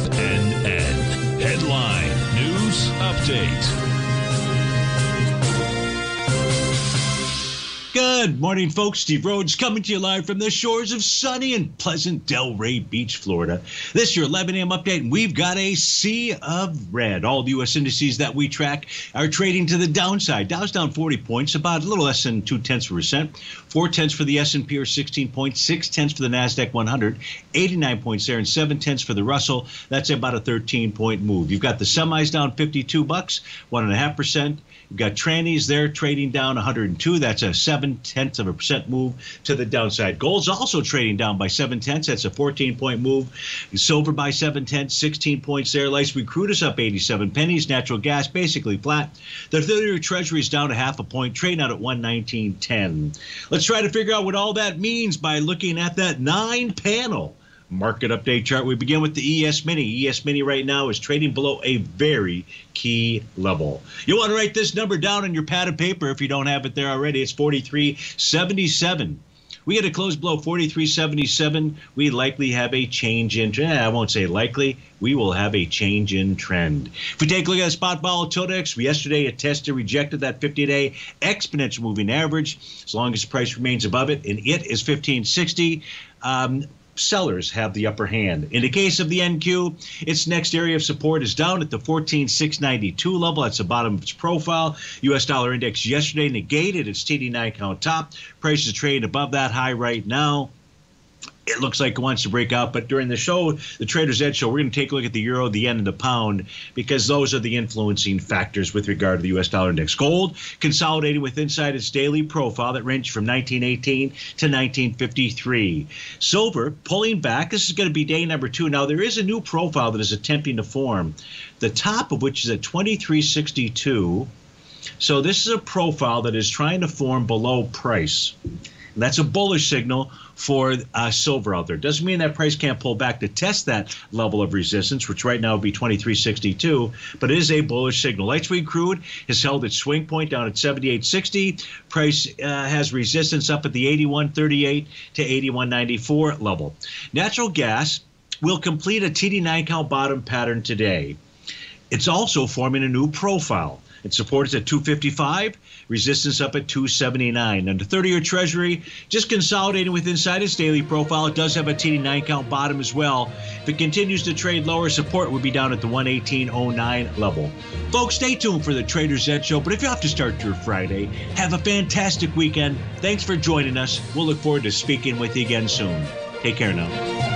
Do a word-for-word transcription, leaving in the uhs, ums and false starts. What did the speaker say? F N N. Headline News Update. Good morning, folks. Steve Rhodes coming to you live from the shores of sunny and pleasant Delray Beach, Florida. This is your eleven a m update, and we've got a sea of red. All the U S indices that we track are trading to the downside. Dow's down forty points, about a little less than two tenths of a percent. four tenths for the S and P, or sixteen points, six tenths for the NASDAQ one hundred, eighty-nine points there, and seven tenths for the Russell. That's about a thirteen point move. You've got the semis down fifty-two bucks, one point five percent. You've got trannies there trading down one hundred two. That's a seven tenths of a percent move to the downside. Gold's also trading down by seven tenths. That's a fourteen point move. Silver by seven tenths, sixteen points there. Light sweet crude is up eighty-seven pennies. Natural gas basically flat. The thirty-year Treasury is down a half a point, trading out at one nineteen ten. Let's try to figure out what all that means by looking at that nine-panel market update chart. We begin with the E S Mini. E S Mini right now is trading below a very key level. You want to write this number down on your pad of paper if you don't have it there already. It's forty-three seventy-seven. We get a close below forty-three seventy-seven. We likely have a change in trend. I won't say likely. We will have a change in trend. If we take a look at spot VolatileX, yesterday it tested, rejected that fifty-day exponential moving average. As long as the price remains above it, and it is fifteen sixty. Um, Sellers have the upper hand. In the case of the N Q, its next area of support is down at the fourteen six ninety-two level. That's the bottom of its profile. U S dollar index yesterday negated its T D nine count top. Prices trade above that high right now. It looks like it wants to break out, but during the show, the Trader's Edge show, we're going to take a look at the euro, the yen, and the pound, because those are the influencing factors with regard to the U S dollar index. Gold consolidating with inside its daily profile that ranged from nineteen eighteen to nineteen fifty-three. Silver pulling back. This is going to be day number two. Now, there is a new profile that is attempting to form, the top of which is at twenty-three sixty-two. So this is a profile that is trying to form below price. That's a bullish signal for uh, silver out there. Doesn't mean that price can't pull back to test that level of resistance, which right now would be twenty-three sixty-two, but it is a bullish signal. Light sweet crude has held its swing point down at seventy-eight sixty. Price uh, has resistance up at the eighty-one thirty-eight to eighty-one ninety-four level. Natural gas will complete a T D nine count bottom pattern today. It's also forming a new profile. It supports at two fifty-five, resistance up at two seventy-nine. And the thirty-year Treasury just consolidating with inside its daily profile. It does have a T D nine count bottom as well. If it continues to trade lower, support would be down at the one eighteen oh nine level. Folks, stay tuned for the Trader's Edge show. But if you have to start your Friday, have a fantastic weekend. Thanks for joining us. We'll look forward to speaking with you again soon. Take care now.